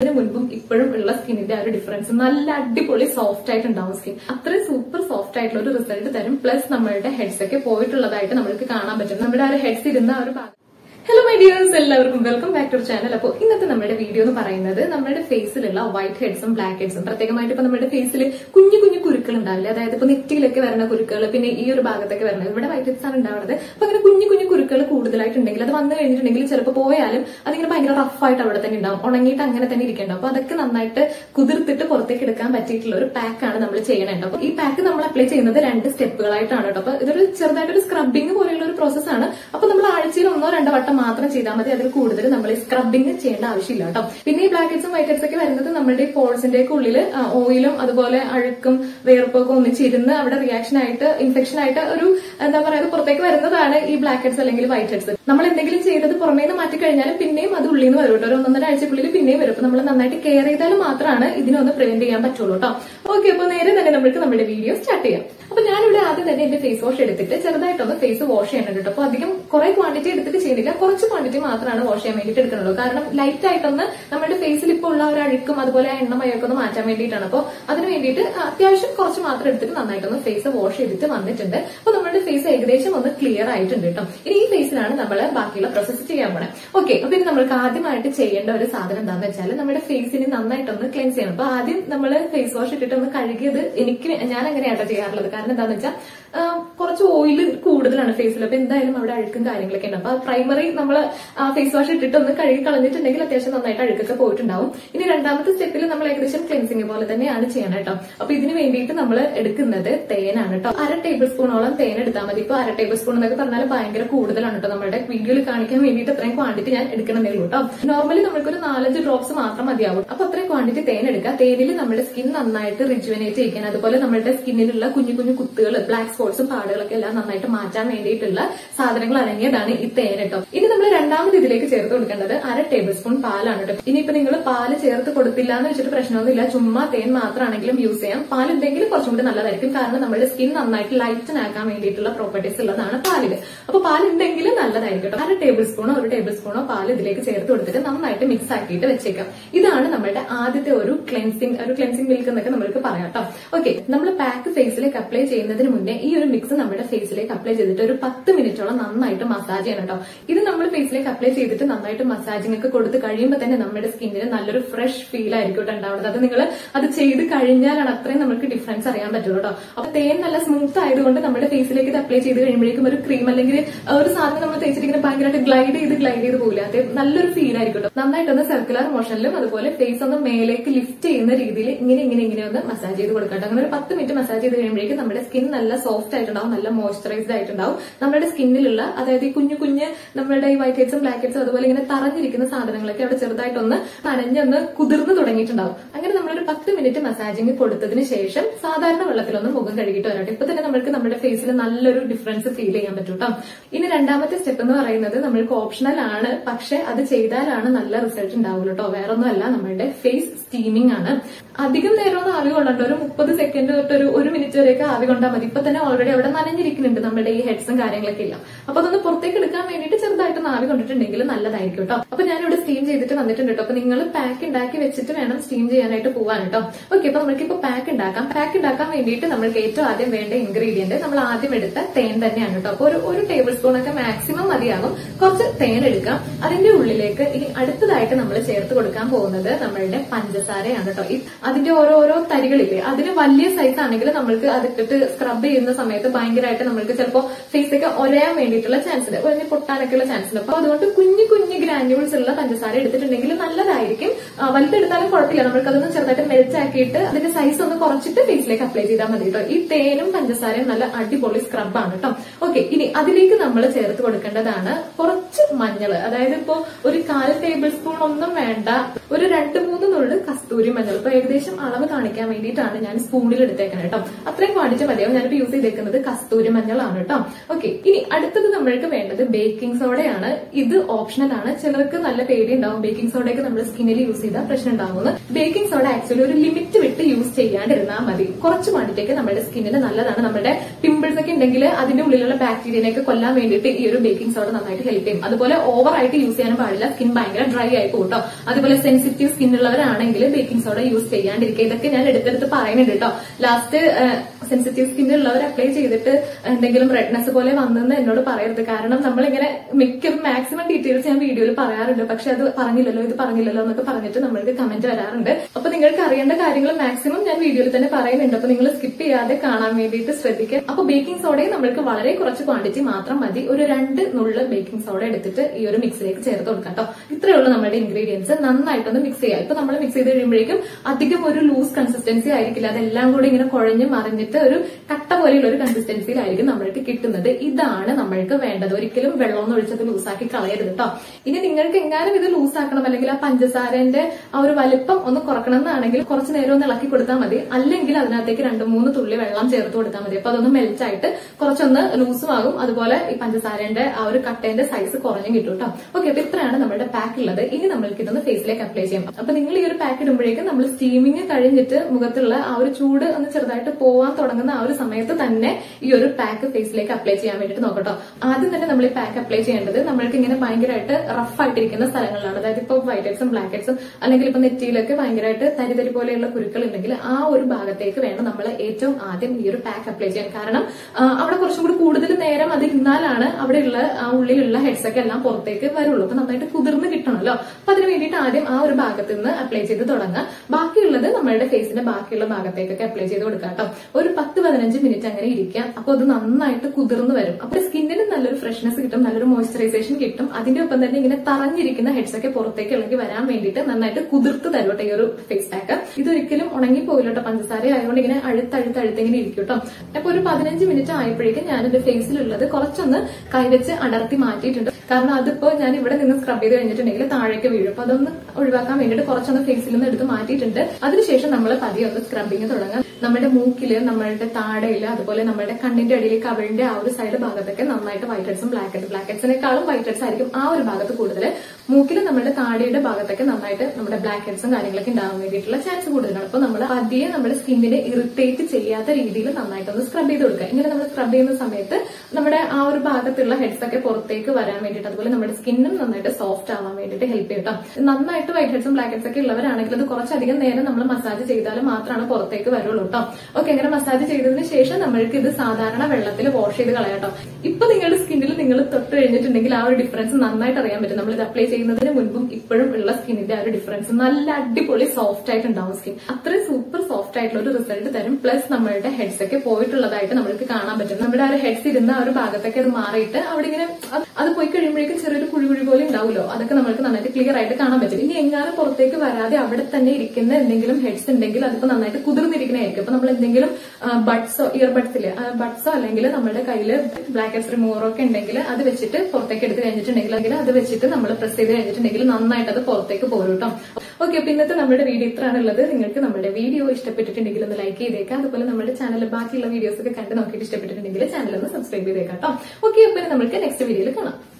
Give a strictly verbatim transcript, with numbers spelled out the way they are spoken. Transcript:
Mumpum, Iperum, Ella skin is a difference. Nalla soft and down skin. After super soft tight load result, plus numbered head second, poet to Labata, Namaka, head seed in the other. Hello, my dears, welcome back to our channel. In this video, we have face white heads and black heads. We have face a little curriculum. We have a curriculum. curriculum. We have a മാത്രം ചെയ്താൽ മതി അതിൽ കൂടുതൽ നമ്മൾ scrubbing ചെയ്യേണ്ട ആവശ്യമില്ല ട്ടോ. പിന്നെ ഈ ബ്ലാക്ക് ഹെഡ്സും വൈറ്റ് ഹെഡ്സ് ഒക്കെ വരുന്നത് നമ്മുടെ പോൾസിന്റെ ഒക്കെ ഉള്ളിൽ ഓയിലും അതുപോലെ അഴുക്കും വേർപ്പൊക്കെ ഒന്നിച്ചിരുന്ന് അവിടെ റിയാക്ഷൻ ആയിട്ട് ഇൻഫെക്ഷൻ ആയിട്ട് ഒരു എന്താ പറയുക പുറത്തേക്ക് വരുന്നതാണ് ഈ ബ്ലാക്ക് ഹെഡ്സ് അല്ലെങ്കിൽ വൈറ്റ് ഹെഡ്സ്. നമ്മൾ എന്തെങ്കിലും ചെയ്തത് പുറമേന്ന് മാറ്റി കഴിഞ്ഞാൽ പിന്നെയും അത് ഉള്ളിൽ നിന്ന് വരും ട്ടോ. ഒരു ഒന്നര ആഴ്ചക്കുള്ളിൽ പിന്നെയും വരും. അപ്പോൾ നമ്മൾ നന്നായിട്ട് കെയർ ചെയ്താൽ മാത്രമാണ് ഇതിനൊന്ന് പ്രിവെന്റ് ചെയ്യാൻ പറ്റുള്ളൂ ട്ടോ. ഓക്കേ, അപ്പോൾ നേരെ തന്നെ നമുക്ക് നമ്മുടെ വീഡിയോ സ്റ്റാർട്ട് ചെയ്യാം. അപ്പോൾ ഞാൻ ഇവിടെ ആദ്യം തന്നെ എന്റെ ഫേസ് വാഷ് എടുത്തിട്ട് ചെറുതായിട്ടൊന്ന് ഫേസ് വാഷ് ചെയ്യണം ട്ടോ. അപ്പോൾ അധികം കുറേ ക്വാണ്ടിറ്റി എടുത്തിട്ട് ചെയ്യില്ല. കുറച്ച് ക്വാണ്ടിറ്റി മാത്രമാണ് വാഷ് ചെയ്യാൻ വേണ്ടിയിട്ട് എടുക്കുന്നുള്ളൂ. കാരണം ലൈറ്റ് ആയിട്ടൊന്ന് നമ്മുടെ ഫേസിൽ ഇപ്പോൾ ഉള്ള ഒരു അഴുക്കും അതുപോലെ എണ്ണമയൊക്കെ ഒന്ന് മാറ്റാൻ വേണ്ടിയിട്ടാണ്. അപ്പോൾ അതിന് വേണ്ടിയിട്ട് അത്യാവശ്യം കുറച്ച് മാത്രം എടുത്തിട്ട് നന്നായിട്ടൊന്ന് ഫേസ് വാഷ് ചെയ്തിട്ട് വന്നിട്ടുണ്ട്. അപ്പോൾ നമ്മുടെ ഫേസ് ഏകദേശം ഒന്ന് ക്ലിയർ ആയിട്ടുണ്ട് കേട്ടോ. ഇനി ഈ ഫേസിലാണ് നമ്മൾ ബാക്കിയുള്ള പ്രോസസ്സ് ചെയ്യാൻ പോണേ. ഓക്കെ, അപ്പൊ ഇനി നമ്മൾക്ക് ആദ്യമായിട്ട് ചെയ്യേണ്ട ഒരു സാധനം എന്താന്ന് വെച്ചാൽ നമ്മുടെ ഫേസിന് നന്നായിട്ടൊന്ന് ക്ലെൻസ് ചെയ്യണം. അപ്പൊ ആദ്യം നമ്മൾ ഫേസ് വാഷ് ഇട്ടിട്ട് ഒന്ന് കഴുകിയത് എനിക്ക് ഞാൻ അങ്ങനെയാട്ടോ ചെയ്യാറുള്ളത്. കാരണം എന്താന്ന് വെച്ചാൽ കുറച്ച് ഓയിൽ കൂടുതലാണ് ഫേസിൽ. അപ്പൊ എന്തായാലും അവിടെ അഴുക്കും കാര്യങ്ങളൊക്കെ ഉണ്ട്. അപ്പൊ പ്രൈമറി നമ്മൾ ഫേസ് വാഷ് ഇട്ടിട്ട് ഒന്ന് കഴുകി കളഞ്ഞിട്ടുണ്ടെങ്കിൽ അത്യാവശ്യം നന്നായിട്ട് അഴുക്കൊക്കെ പോയിട്ടുണ്ടാവും. ഇനി രണ്ടാമത്തെ സ്റ്റെപ്പിൽ നമ്മൾ ഏകദേശം ക്ലെൻസിംഗ് പോലെ തന്നെയാണ് ചെയ്യണം കേട്ടോ. അപ്പൊ ഇതിന് വേണ്ടിയിട്ട് നമ്മൾ എടുക്കുന്നത് തേനാണ് കേട്ടോ. അര ടേബിൾ സ്പൂണോളം തേൻ എടുത്താൽ മതി. ഇപ്പൊ അര ടേബിൾ സ്പൂൺ എന്നൊക്കെ പറഞ്ഞാൽ ഭയങ്കര കൂടുതലാണ് കേട്ടോ. നമ്മുടെ വീഡിയോയിൽ കാണിക്കാൻ വേണ്ടിയിട്ട് അത്രയും ക്വാണ്ടിറ്റി ഞാൻ എടുക്കണമെന്നേ ഉള്ളൂ കേട്ടോ. നോർമലി നമുക്കൊരു നാലഞ്ച് ഡ്രോപ്സ് മാത്രം മതിയാവും. അപ്പൊ അത്രയും ക്വാണ്ടിറ്റി തേൻ എടുക്കുക. തേനിൽ നമ്മുടെ സ്കിൻ നന്നായിട്ട് റിജുവനേറ്റ് ചെയ്യിക്കാൻ അതുപോലെ നമ്മുടെ സ്കിന്നിലുള്ള കുഞ്ഞു കുഞ്ഞു കുത്തുകൾ ബ്ലാക്ക് സ്പോട്സും പാടുകളൊക്കെ എല്ലാം നന്നായിട്ട് മാറ്റാൻ വേണ്ടിയിട്ടുള്ള സാധനങ്ങൾ അടങ്ങിയതാണ് ഈ തേൻ കേട്ടോ. ഇനി നമ്മൾ രണ്ടാമത് ഇതിലേക്ക് ചേർത്ത് കൊടുക്കേണ്ടത് അര ടേബിൾ സ്പൂൺ പാലാണ് കേട്ടോ. ഇനിയിപ്പോ നിങ്ങൾ പാല് ചേർത്ത് കൊടുത്തില്ല എന്ന് വെച്ചിട്ട് പ്രശ്നമൊന്നുമില്ല. ചുമ്മാ തേൻ മാത്രമാണെങ്കിലും യൂസ് ചെയ്യാം. പാലുണ്ടെങ്കിലും കുറച്ചും കൂടി നല്ലതായിരിക്കും. കാരണം നമ്മുടെ സ്കിൻ നന്നായിട്ട് ലൈറ്റൻ ആക്കാൻ വേണ്ടിയിട്ടുള്ള പ്രോപ്പർട്ടീസ് ഉള്ളതാണ് പാലില്. അപ്പൊ പാലുണ്ടെങ്കിൽ നല്ലതായിരിക്കും കേട്ടോ. അര ടേബിൾ സ്പൂണോ ഒരു ടേബിൾ സ്പൂണോ പാല് ഇതിലേക്ക് ചേർത്ത് കൊടുത്തിട്ട് നന്നായിട്ട് മിക്സ് ആക്കിയിട്ട് വെച്ചേക്കാം. ഇതാണ് നമ്മുടെ ആദ്യത്തെ ഒരു ക്ലെൻസിംഗ് ഒരു ക്ലെൻസിംഗ് മിൽക്ക് എന്നൊക്കെ നമ്മൾക്ക് പറയാം കേട്ടോ. ഓക്കെ, നമ്മൾ പാക്ക് ഫേസിലേക്ക് അപ്ലൈ ചെയ്യുന്നതിന് മുന്നേ ഈ ഒരു മിക്സ് നമ്മുടെ ഫേസിലേക്ക് അപ്ലൈ ചെയ്തിട്ട് ഒരു പത്ത് മിനിറ്റോളം നന്നായിട്ട് മസാജ് ചെയ്യണം കേട്ടോ. ഇത് നമ്മൾ ഫേസിലേക്ക് അപ്ലൈ ചെയ്തിട്ട് നന്നായിട്ട് മസാജിംഗ് ഒക്കെ കൊടുത്ത് കഴിയുമ്പോൾ തന്നെ നമ്മുടെ സ്കിന്നിന് നല്ലൊരു ഫ്രഷ് ഫീൽ ആയിരിക്കും ഉണ്ടാവുന്നത്. അത് നിങ്ങൾ അത് ചെയ്ത് കഴിഞ്ഞാലാണ് അത്രയും നമുക്ക് ഡിഫറൻസ് അറിയാൻ പറ്റുള്ളൂ കേട്ടോ. അപ്പൊ തേൻ നല്ല സ്മൂത്ത് ആയതുകൊണ്ട് നമ്മുടെ ഫേസിലേക്ക് ഇത് അപ്ലൈ ചെയ്ത് കഴിയുമ്പോഴേക്കും ഒരു ക്രീം അല്ലെങ്കിൽ ഒരു സാധനം നമ്മൾ തേച്ചിരിക്കുന്ന ഭയങ്കരമായിട്ട് ഗ്ലൈഡ് ചെയ്ത് ഗ്ലൈഡ് ചെയ്ത് പോകില്ല. അത് നല്ലൊരു ഫീൽ ആയിരിക്കും കേട്ടോ. നന്നായിട്ടൊന്ന് സർക്കുലർ മോഷനിലും അതുപോലെ ഫേസ് ഒന്ന് മേലേക്ക് ലിഫ്റ്റ് ചെയ്യുന്ന രീതിയിൽ ഇങ്ങനെ ഇങ്ങനെ ഇങ്ങനെ ഒന്ന് മസാജ് ചെയ്ത് കൊടുക്കാം. അങ്ങനെ ഒരു പത്ത് മിനിറ്റ് മസാജ് ചെയ്ത് കഴിയുമ്പോഴേക്കും നമ്മുടെ സ്കിൻ നല്ല സോഫ്റ്റ് ആയിട്ടുണ്ടാവും, നല്ല മോയ്സ്ചറൈസ്ഡ് ആയിട്ടുണ്ടാവും. നമ്മുടെ സ്കിന്നിലുള്ള അതായത് ഈ കുഞ്ഞു കുഞ്ഞ് നമ്മുടെ ഈ വൈറ്റ് ഹെഡ്സും ബ്ലാക്ക് ഹെഡ്സും അതുപോലെ ഇങ്ങനെ തറഞ്ഞിരിക്കുന്ന സാധനങ്ങളൊക്കെ അവിടെ ചെറുതായിട്ടൊന്ന് നനഞ്ഞൊന്ന് കുതിർന്ന് തുടങ്ങിയിട്ടുണ്ടാവും. അങ്ങനെ നമ്മളൊരു പത്ത് മിനിറ്റ് മസാജിങ് കൊടുത്തതിന് ശേഷം സാധാരണ വെള്ളത്തിലൊന്നും മുഖം കഴുകിയിട്ട് വരാം. ഇപ്പൊ തന്നെ നമുക്ക് നമ്മുടെ ഫേസിൽ നല്ലൊരു ഡിഫറൻസ് ഫീൽ ചെയ്യാൻ പറ്റും കേട്ടോ. ഇനി രണ്ടാമത്തെ സ്റ്റെപ്പ് എന്ന് പറയുന്നത് നമ്മൾക്ക് ഓപ്ഷണൽ ആണ്, പക്ഷെ അത് ചെയ്താലാണ് നല്ല റിസൾട്ട് ഉണ്ടാവുള്ളൂ കേട്ടോ. വേറെ ഒന്നുമല്ല, നമ്മുടെ ഫേസ് സ്റ്റീമിംഗ് ആണ്. അധികം നേരമൊന്നും ആവി കൊള്ളണ്ട. ഒരു മുപ്പത് സെക്കൻഡ് തൊട്ട് ഒരു മിനിറ്റ് വരെയൊക്കെ ആവി കൊണ്ടാൽ മതി. ഇപ്പൊ തന്നെ ഓൾറെഡി അവിടെ നനഞ്ഞിരിക്കുന്നുണ്ട് നമ്മുടെ ഈ ഹെഡ്സും കാര്യങ്ങളൊക്കെ ഇല്ല. അപ്പൊ അതൊന്ന് പുറത്തേക്ക് എടുക്കാൻ വേണ്ടിയിട്ട് ചെറുതായിട്ട് ആവി കൊണ്ടിട്ടുണ്ടെങ്കിൽ നല്ലതായിരിക്കും കേട്ടോ. അപ്പൊ ഞാനിവിടെ സ്റ്റീം ചെയ്തിട്ട് വന്നിട്ടുണ്ട് കേട്ടോ. അപ്പൊ നിങ്ങൾ പാക്ക് ഉണ്ടാക്കി വെച്ചിട്ട് വേണം സ്റ്റീം ചെയ്യാനായിട്ട് പോകാൻ കേട്ടോ. ഓക്കെ, അപ്പൊ നമുക്കിപ്പോ പാക്ക് ഉണ്ടാക്കാം. പാക്ക് ഉണ്ടാക്കാൻ വേണ്ടിയിട്ട് നമ്മൾക്ക് ഏറ്റവും ആദ്യം വേണ്ട ഇൻഗ്രീഡിയന്റ് നമ്മൾ ആദ്യം എടുത്ത തേൻ തന്നെയാണ് കേട്ടോ. അപ്പൊ ഒരു ഒരു ടേബിൾ സ്പൂൺ ഒക്കെ മാക്സിമം മതിയാകും. കുറച്ച് തേൻ എടുക്കാം. അതിന്റെ ഉള്ളിലേക്ക് ഇനി അടുത്തതായിട്ട് നമ്മൾ ചേർത്ത് കൊടുക്കാൻ പോകുന്നത് നമ്മളുടെ പഞ്ചസാരയാണ് കേട്ടോ. അതിന്റെ ഓരോരോ തരികളില്ലേ, അതിന് വലിയ സൈസ് ആണെങ്കിൽ നമ്മൾക്ക് അതിട്ടിട്ട് സ്ക്രബ് ചെയ്യുന്ന സമയത്ത് ഭയങ്കരമായിട്ട് നമ്മൾക്ക് ചിലപ്പോൾ ഫേസ് ഒക്കെ ഒരയാൻ വേണ്ടിയിട്ടുള്ള ചാൻസ് ഉണ്ട്, ഒരഞ്ഞ് പൊട്ടാനൊക്കെയുള്ള ചാൻസ് ഉണ്ട്. അപ്പൊ അതുകൊണ്ട് കുഞ്ഞു കുഞ്ഞു ഗ്രാനുൾസ് ഉള്ള പഞ്ചസാര എടുത്തിട്ടുണ്ടെങ്കിൽ നല്ലതായിരിക്കും. വലുതെടുത്താലും കുഴപ്പമില്ല. നമ്മൾക്ക് അതൊന്ന് ചെറുതായിട്ട് മെൽറ്റാക്കിയിട്ട് അതിന്റെ സൈസ് ഒന്ന് കുറച്ചിട്ട് ഫേസിലേക്ക് അപ്ലൈ ചെയ്താൽ മതി കേട്ടോ. ഈ തേനും പഞ്ചസാരയും നല്ല അടിപൊളി സ്ക്രബാണ് കേട്ടോ. ഓക്കെ, ഇനി അതിലേക്ക് നമ്മൾ ചേർത്ത് കൊടുക്കേണ്ടതാണ് കുറച്ച് മഞ്ഞൾ. അതായത് ഇപ്പോ ഒരു കാൽ ടേബിൾ സ്പൂൺ ഒന്നും വേണ്ട, ഒരു രണ്ട് മൂന്ന് നുള്ളു കസ്തൂരി മഞ്ഞൾ. ഇപ്പൊ ഏകദേശം അളവ് കാണിക്കാൻ വേണ്ടിയിട്ടാണ് ഞാൻ സ്പൂണിൽ എടുത്തേക്കണം കേട്ടോ. അത്രയും ക്വാണ്ടിറ്റി മതിയാവും. ഞാനിപ്പോ യൂസ് ചെയ്തേക്കുന്നത് കസ്തൂരി മഞ്ഞളാണ് കേട്ടോ. ഓക്കെ, ഇനി അടുത്തത് നമ്മൾക്ക് വേണ്ടത് ബേക്കിംഗ് സോഡയാണ്. ഇത് ഓപ്ഷണൽ ആണ്. ചിലർക്ക് നല്ല പേടി ഉണ്ടാവും ബേക്കിംഗ് സോഡയൊക്കെ നമ്മുടെ സ്കിന്നിൽ യൂസ് ചെയ്താൽ പ്രശ്നം ഉണ്ടാകുന്നത് ബേക്കിംഗ് സോഡ ആക്ച്വലി ഒരു ലിമിറ്റ് വിട്ട് യൂസ് ചെയ്യാണ്ടിരുന്നാൽ മതി. കുറച്ച് മണിക്കൊക്കെ നമ്മുടെ സ്കിന്നിന് നല്ലതാണ്. നമ്മുടെ പിമ്പിൾസ് ഒക്കെ ഉണ്ടെങ്കിൽ അതിന്റെ ഉള്ളിലുള്ള ബാക്ടീരിയനെയൊക്കെ കൊല്ലാൻ വേണ്ടിയിട്ട് ഈ ഒരു ബേക്കിംഗ് സോഡ നന്നായിട്ട് ഹെൽപ്പ് ചെയ്യും. അതുപോലെ ഓവർ ആയിട്ട് യൂസ് ചെയ്യാനും പാടില്ല, സ്കിൻ ഭയങ്കര ഡ്രൈ ആയി പോകും കേട്ടോ. അതുപോലെ സെൻസിറ്റീവ് സ്കിൻ ഉള്ളവരാണെങ്കിൽ ബേക്കിംഗ് സോഡ യൂസ് ചെയ്യാണ്ടിരിക്കുക. ഇതൊക്കെ ഞാൻ എടുത്തെടുത്ത് പറയുന്നുണ്ട് കേട്ടോ. ലാസ്റ്റ് സെൻസിറ്റീവ് സ്കിന്നുള്ളവർ അപ്ലൈ ചെയ്തിട്ട് എന്തെങ്കിലും റെഡ്നെസ് പോലെ വന്നെന്ന് എന്നോട് പറയരുത്. കാരണം നമ്മളിങ്ങനെ മിക്ക മാക്സിമം ഡീറ്റെയിൽസ് ഞാൻ വീഡിയോയിൽ പറയാറുണ്ട്, പക്ഷെ അത് പറഞ്ഞില്ലല്ലോ ഇത് പറഞ്ഞില്ലല്ലോ എന്നൊക്കെ പറഞ്ഞിട്ട് നമ്മൾക്ക് കമന്റ് വരാറുണ്ട്. അപ്പൊ നിങ്ങൾക്ക് അറിയേണ്ട കാര്യങ്ങൾ മാക്സിമം ഞാൻ വീഡിയോയിൽ തന്നെ പറയുന്നുണ്ട്. അപ്പൊ നിങ്ങൾ സ്കിപ്പ് ചെയ്യാതെ കാണാൻ വേണ്ടിയിട്ട് ശ്രദ്ധിക്കുക. അപ്പൊ ബേക്കിംഗ് സോഡയും നമ്മൾക്ക് വളരെ കുറച്ച് ക്വാണ്ടിറ്റി മാത്രം മതി. ഒരു രണ്ട് നുള്ള് ബേക്കിംഗ് സോഡ എടുത്തിട്ട് ഈ ഒരു മിക്സിലേക്ക് ചേർത്ത് കൊടുക്കാം കേട്ടോ. ഇത്രയുള്ള നമ്മുടെ ഇൻഗ്രീഡിയൻസ് നന്നായിട്ടൊന്ന് മിക്സ് ചെയ്യാം. ഇപ്പൊ നമ്മൾ മിക്സ് ചെയ്ത് കഴിയുമ്പോഴേക്കും അധികം ഒരു ലൂസ് കൺസിസ്റ്റൻസി ആയിരിക്കില്ല, അതെല്ലാം കൂടി ഇങ്ങനെ കുഴഞ്ഞ് മറിഞ്ഞിട്ട് ഒരു കട്ട പോലെയുള്ള ഒരു കൺസിസ്റ്റൻസിയിലായിരിക്കും നമ്മൾക്ക് കിട്ടുന്നത്. ഇതാണ് നമ്മൾക്ക് വേണ്ടത്. ഒരിക്കലും വെള്ളമൊന്നും ഒഴിച്ചത് ലൂസാക്കി കളയരുത് കേട്ടോ. ഇനി നിങ്ങൾക്ക് എങ്ങാനും ഇത് ലൂസാക്കണം അല്ലെങ്കിൽ ആ പഞ്ചസാരന്റെ ആ ഒരു വലിപ്പം ഒന്ന് കുറക്കണം എന്നാണെങ്കിൽ കുറച്ച് നേരം ഒന്ന് ഇളക്കി കൊടുത്താൽ മതി. അല്ലെങ്കിൽ അതിനകത്തേക്ക് രണ്ട് മൂന്ന് തുള്ളി വെള്ളം ചേർത്ത് കൊടുത്താൽ മതി. അപ്പൊ അതൊന്ന് മെൽറ്റായിട്ട് കുറച്ചൊന്ന് ലൂസും ആകും. അതുപോലെ ഈ പഞ്ചസാരന്റെ ആ ഒരു കട്ടേന്റെ സൈസ് കുറഞ്ഞു കിട്ടും കേട്ടോ. ഓക്കെ, അപ്പൊ ഇത്രയാണ് നമ്മുടെ പാക്ക് ഉള്ളത്. ഇനി നമ്മൾക്ക് ഇതൊന്ന് ഫേസിലേക്ക് അപ്ലൈ ചെയ്യാം. അപ്പൊ നിങ്ങൾ ഈ ഒരു പാക്ക് ഇടുമ്പോഴേക്കും നമ്മൾ സ്റ്റീമിങ് കഴിഞ്ഞിട്ട് മുഖത്തുള്ള ആ ഒരു ചൂട് ഒന്ന് ചെറുതായിട്ട് പോവാൻ തുടങ്ങുന്ന ആ ഒരു സമയത്ത് തന്നെ ഈ ഒരു പാക്ക് ഫേസിലേക്ക് അപ്ലൈ ചെയ്യാൻ വേണ്ടിട്ട് നോക്കട്ടോ. ആദ്യം തന്നെ നമ്മൾ ഈ പാക്ക് അപ്ലൈ ചെയ്യേണ്ടത് നമ്മൾക്ക് ഇങ്ങനെ ഭയങ്കരമായിട്ട് റഫ് ആയിട്ടിരിക്കുന്ന സ്ഥലങ്ങളിലാണ്. അതായത് ഇപ്പൊ വൈറ്റ് ഹെഡ്സും ബ്ലാക്ക് ഹെഡ്സും അല്ലെങ്കിൽ ഇപ്പൊ നെറ്റിയിലൊക്കെ ഭയങ്കരമായിട്ട് തരിതരി പോലെയുള്ള കുരുക്കൾ ഉണ്ടെങ്കിൽ ആ ഒരു ഭാഗത്തേക്ക് വേണം നമ്മൾ ഏറ്റവും ആദ്യം ഈ ഒരു പാക്ക് അപ്ലൈ ചെയ്യാൻ. കാരണം അവിടെ കുറച്ചും കൂടി കൂടുതൽ നേരം അത് ഇരുന്നാലാണ് അവിടെയുള്ള ആ ഉള്ളിലുള്ള ഹെഡ്സൊക്കെ എല്ലാം പുറത്തേക്ക് വരുള്ളൂ. അപ്പൊ നന്നായിട്ട് കുതിർന്ന് കിട്ടണമല്ലോ. അപ്പൊ അതിന് വേണ്ടിയിട്ട് ആദ്യം ആ ഒരു ഭാഗത്ത് നിന്ന് അപ്ലൈ ചെയ്ത് തുടങ്ങുക. ബാക്കിയുള്ളത് നമ്മളുടെ ഫേസിന്റെ ബാക്കിയുള്ള ഭാഗത്തേക്കൊക്കെ അപ്ലൈ ചെയ്ത് കൊടുക്കാം കേട്ടോ. ഒരു പത്ത് പതിനഞ്ച് മിനിറ്റ് അങ്ങനെ ഇരിക്കാം. അപ്പൊ അത് നന്നായിട്ട് കുതിർന്ന് വരും. അപ്പൊ സ്കിന്നിന് നല്ലൊരു ഫ്രഷ്നെസ് കിട്ടും, നല്ലൊരു മോയ്സ്ചറൈസേഷൻ കിട്ടും. അതിന്റെ ഒപ്പം തന്നെ ഇങ്ങനെ തറഞ്ഞിരിക്കുന്ന ഹെഡ്സൊക്കെ പുറത്തേക്ക് ഇളക്കി വരാൻ വേണ്ടിയിട്ട് നന്നായിട്ട് കുതിർത്ത് തരും കേട്ടോ ഈ ഒരു ഫേസ് പാക്ക്. ഇതൊരിക്കലും ഉണങ്ങി പോകില്ലോട്ടോ, പഞ്ചസാര ആയതുകൊണ്ട് ഇങ്ങനെ അഴുത്തഴുത്ത് അഴുത്തിങ്ങനെ ഇരിക്കും കേട്ടോ. അപ്പൊ ഒരു പതിനഞ്ച് മിനിറ്റ് ആയപ്പോഴേക്കും ഞാനെന്റെ ഫേസിലുള്ളത് കുറച്ചൊന്ന് കൈവച്ച് അടർത്തി മാറ്റിയിട്ടുണ്ട്. കാരണം അതിപ്പോ ഞാൻ ഇവിടെ നിന്ന് സ്ക്രബ് ചെയ്ത് കഴിഞ്ഞിട്ടുണ്ടെങ്കിൽ താഴേക്ക് വീഴും. അപ്പൊ അതൊന്ന് ഒഴിവാക്കാൻ വേണ്ടിയിട്ട് കുറച്ചൊന്ന് ഫേസിൽ നിന്ന് എടുത്ത് മാറ്റിയിട്ടുണ്ട്. അതിനുശേഷം നമ്മൾ പതിയെ ഒന്ന് സ്ക്രബിങ് തുടങ്ങാം. നമ്മുടെ മൂക്കില്, നമ്മളുടെ താടയില്, അതുപോലെ നമ്മുടെ കണ്ണിന്റെ അടിയിൽ കവിളിന്റെ ആ ഒരു സൈഡ് ഭാഗത്തൊക്കെ നന്നായിട്ട് വൈറ്റ് ഹെഡ്സും ബ്ലാക്ക് ഹെഡ്സ് ബ്ലാക്ക് ഹെഡ്സിനേക്കാളും വൈറ്റ് ഹെഡ്സ് ആയിരിക്കും ആ ഒരു ഭാഗത്ത് കൂടുതൽ. മൂക്കില് നമ്മുടെ താടിയുടെ ഭാഗത്തൊക്കെ നന്നായിട്ട് നമ്മുടെ ബ്ലാക്ക് ഹെഡ്സും കാര്യങ്ങളൊക്കെ ഉണ്ടാകാൻ വേണ്ടിയിട്ടുള്ള ചാൻസ് കൂടുതലാണ്. അപ്പൊ നമ്മൾ പതിയെ നമ്മുടെ സ്കിന്നിനെ ഇറിറ്റേറ്റ് ചെയ്യാത്ത രീതിയിൽ നന്നായിട്ടൊന്ന് സ്ക്രബ് ചെയ്ത് കൊടുക്കുക. ഇങ്ങനെ നമ്മൾ സ്ക്രബ് ചെയ്യുന്ന സമയത്ത് നമ്മുടെ ആ ഒരു ഭാഗത്തുള്ള ഹെഡ്സൊക്കെ പുറത്തേക്ക് വരാൻ വേണ്ടിയിട്ട് അതുപോലെ നമ്മുടെ സ്കിന്നും നന്നായിട്ട് സോഫ്റ്റ് ആവാൻ വേണ്ടിയിട്ട് ഹെൽപ്പ് ചെയ്യും കേട്ടോ. നന്നായിട്ട് വൈറ്റ് ഹെഡ്സും ബ്ലാക്ക് ഹെഡ്സ് ഒക്കെ ഉള്ളവരാണെങ്കിൽ അത് കുറച്ചധികം നേരം നമ്മൾ മസാജ് ചെയ്താൽ മാത്രമാണ് പുറത്തേക്ക് വരുള്ളൂ കേട്ടോ. ഓക്കെ, അങ്ങനെ മസാജ് ചെയ്തതിന് ശേഷം നമ്മൾക്ക് ഇത് സാധാരണ വെള്ളത്തിൽ വാഷ് ചെയ്ത് കളയാട്ടോ. ഇപ്പൊ നിങ്ങളുടെ സ്കിന്നിൽ നിങ്ങൾ തൊട്ട് കഴിഞ്ഞിട്ടുണ്ടെങ്കിൽ ആ ഒരു ഡിഫറൻസ് നന്നായിട്ട് അറിയാൻ പറ്റും. നമ്മൾ ഇത് അപ്ലൈ ചെയ്യുന്നതിന് മുൻപും ഇപ്പോഴും ഉള്ള സ്കിന്നിന്റെ ആ ഒരു ഡിഫറൻസ് നല്ല അടിപൊളി സോഫ്റ്റ് ആയിട്ട് ഉണ്ടാവും. സ്കിൻ അത്രയും സൂപ്പർ സോഫ്റ്റ് ആയിട്ടുള്ള ഒരു റിസൾട്ട് തരും. പ്ലസ് നമ്മളുടെ ഹെഡ്സ് ഒക്കെ പോയിട്ടുള്ളതായിട്ട് നമ്മൾക്ക് കാണാൻ പറ്റും. നമ്മുടെ ആ ഒരു ഹെഡ്സ് ഇരുന്ന ആ ഒരു ഭാഗത്തൊക്കെ അത് മാറിയിട്ട് അവിടെ ഇങ്ങനെ അത് പോയി കഴിയുമ്പോഴേക്കും ചെറിയൊരു കുഴികുഴി പോലെ ഉണ്ടാവുമല്ലോ. അതൊക്കെ നമ്മൾക്ക് നന്നായിട്ട് ക്ലിയർ ആയിട്ട് കാണാൻ പറ്റും. ഇനി എങ്ങാനും പുറത്തേക്ക് വരാതെ അവിടെ തന്നെ ഇരിക്കുന്ന എന്തെങ്കിലും ഹെഡ്സ് ഉണ്ടെങ്കിൽ അതിപ്പോ നന്നായിട്ട് കുതിർന്നിരിക്കുന്നതായിരിക്കും. അപ്പൊ നമ്മൾ എന്തെങ്കിലും ബഡ്സോ ഇയർബഡ്സില് ബഡ്സോ അല്ലെങ്കിൽ നമ്മുടെ കയ്യിൽ ബ്ലാക്ക് ഹെഡ്സ് റിമൂവറോ ഒക്കെ ഉണ്ടെങ്കിൽ അത് വെച്ചിട്ട് പുറത്തേക്ക് എടുത്ത് കഴിഞ്ഞിട്ടുണ്ടെങ്കിൽ അല്ലെങ്കിൽ അത് വെച്ചിട്ട് നമ്മൾ പ്രസ് ചെയ്ത് കഴിഞ്ഞിട്ടുണ്ടെങ്കിൽ നന്നായിട്ട് അത് പുറത്തേക്ക് പോകും കേട്ടോ. ഓക്കെ, അപ്പൊ ഇന്നത്തെ നമ്മുടെ വീഡിയോ ഇത്രയാണുള്ളത്. നിങ്ങൾക്ക് നമ്മുടെ വീഡിയോ ഇഷ്ടപ്പെട്ടിട്ടുണ്ടെങ്കിൽ ഒന്ന് ലൈക്ക് ചെയ്തേക്കാം. അതുപോലെ നമ്മുടെ ചാനലിൽ ബാക്കിയുള്ള വീഡിയോസ് ഒക്കെ കണ്ട് നോക്കിയിട്ട് ഇഷ്ടപ്പെട്ടിട്ടുണ്ടെങ്കിൽ ചാനൽ ഒന്ന് സബ്സ്ക്രൈബ് ചെയ്തേക്കാം കേട്ടോ. ഓക്കെ, അപ്പൊ നമുക്ക് നെക്സ്റ്റ് വീഡിയോയിൽ കാണാം.